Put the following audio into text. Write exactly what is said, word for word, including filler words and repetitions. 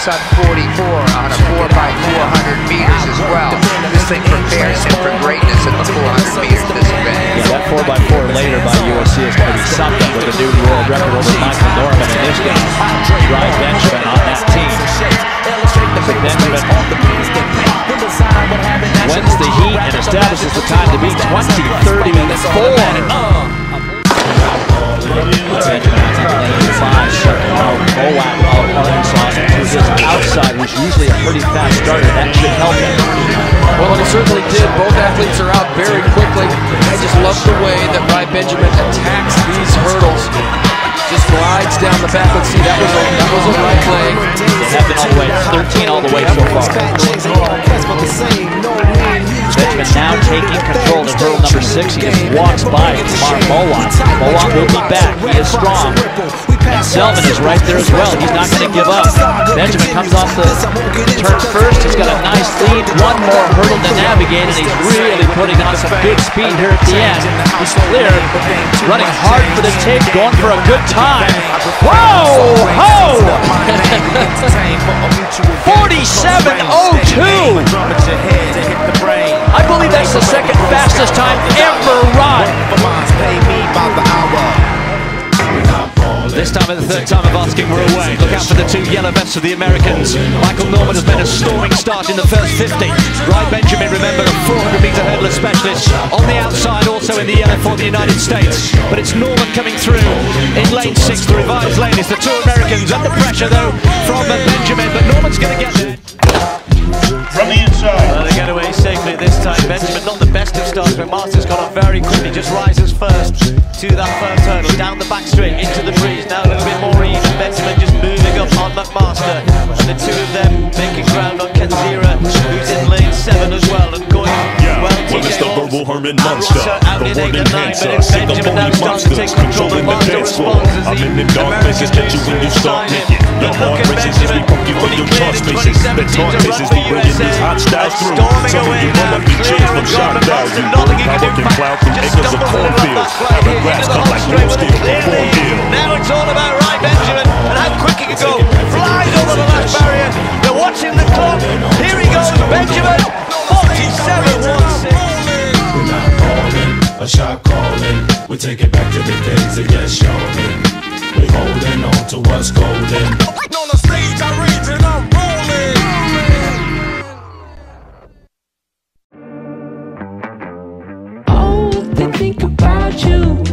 sub forty-four on a four by four hundred meters as well. This thing prepares him for greatness at the four hundred meters this event. Yeah, that four by four later by U S C is going to be something with a new world record over Michael Norman in this game. Rai Benjamin on that team. So Benjamin wins the heat and establishes the time to be twenty thirty-four. Outside, who's usually a pretty fast starter. That should help him. Well, and it certainly did. Both athletes are out very quickly. I just love the way that Rai Benjamin attacks these hurdles. Just glides down the back. Let's see, that was a, that was a right leg. They have been all the way, thirteen all the way so far. Benjamin now taking control to hurdle number six. He just walks by Molot. Molot will be back. He is strong. And Selvin is right there as well. He's not going to give up. Benjamin comes off the turn first. He's got a nice lead. One more hurdle to navigate, and he's really putting on some big speed here at the end. He's clear, running hard for the tape, going for a good time. Whoa! Ho! forty-seven oh two! I believe that's the second fastest time ever run. This time and the third time of asking we're away. Look out for the two yellow vests of the Americans. Michael Norman has made a soaring start in the first fifty. Rai Benjamin, remember, a four hundred meter hurdler specialist. On the outside, also in the yellow for the United States. But it's Norman coming through in lane six, the revised lane. It's the two Americans under pressure, though, from Benjamin. But Norman's going to get there. From the inside. Well, they get away safely this time. Benjamin, not the best of starts, but Martin's gone on very quickly. Just rises first to that first hurdle, down the back straight, into the breeze, now a little bit more ease, and Benjamin just moving up on McMaster, and the two of them making ground on Katsira, who's in lane seven as well, and Goyce, yeah, well, well it's the verbal Herman monster, the one in Kansas, see the money monsters, controlling the dance floor, I'm in the dark places, catch you when you start naked, your heart races as we book you for your chart spaces, the taunt faces, we bringing these hot styles through, some of you run up your chains from shock value, Republican cloud from acres of cornfields, Like now it's all about Rai Benjamin and how quick he can go. Flies over the last barrier. They're watching the clock. Here he goes, Benjamin. forty-seven point one six. We're not calling, a shot calling. We take it back to the days of yes, showing. We're holding on to what's golden. On the stage, I reach and I'm rolling. Oh, they think about you.